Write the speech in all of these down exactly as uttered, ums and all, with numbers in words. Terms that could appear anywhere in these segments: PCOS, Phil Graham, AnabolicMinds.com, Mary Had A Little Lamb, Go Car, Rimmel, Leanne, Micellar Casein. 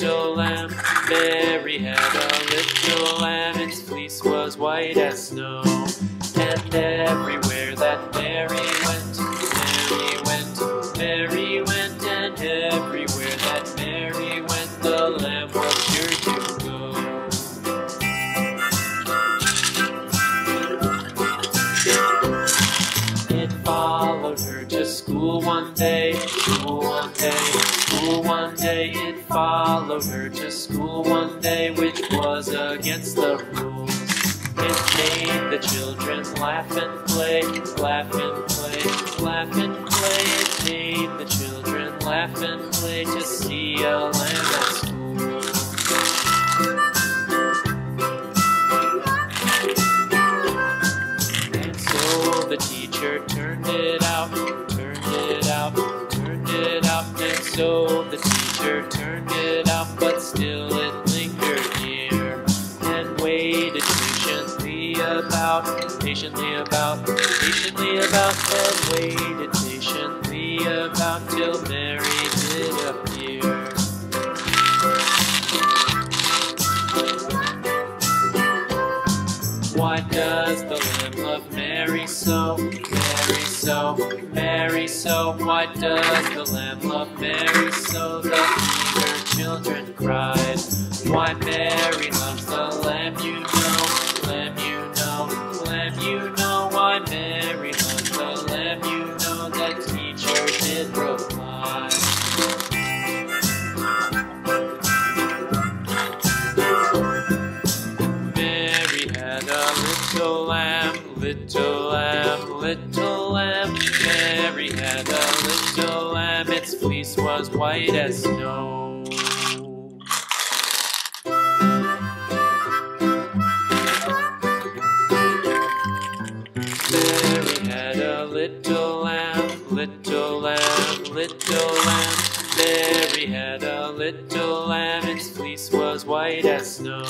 little lamb, Mary had a little lamb, its fleece was white as snow. And everywhere that Mary went, Mary went, Mary went, and everywhere that Mary went, the lamb was sure to go. It followed her to school one day, school one day. School one day, it followed her to school one day, which was against the rules. It made the children laugh and play, laugh and play, laugh and play. It made the children laugh and play to see a lamb at school. And so the teacher turned it out, turned it out. It up, and so the teacher turned it up, but still it lingered near, and waited patiently about, patiently about, patiently about, but waited patiently about till Mary did appear. Why does the lamb love Mary so? Mary so, Mary so. Why does the lamb love Mary so? The eager children cried. Why Mary loves the lamb, you know, lamb, you know, lamb, you know. Why Mary loves the lamb, you know. The teacher did reply. Mary had a little lamb, little lamb, little. Mary had a little lamb, its fleece was white as snow. Mary had a little lamb, little lamb, little lamb. Mary had a little lamb, its fleece was white as snow.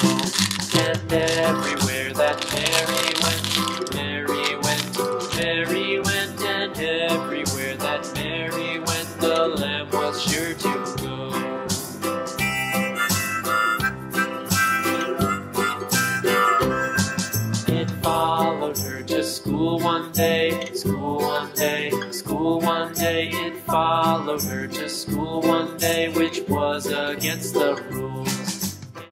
And everywhere that Mary went, Mary went, Mary went. Everywhere that Mary went, the lamb was sure to go. It followed her to school one day, school one day, school one day. It followed her to school one day, which was against the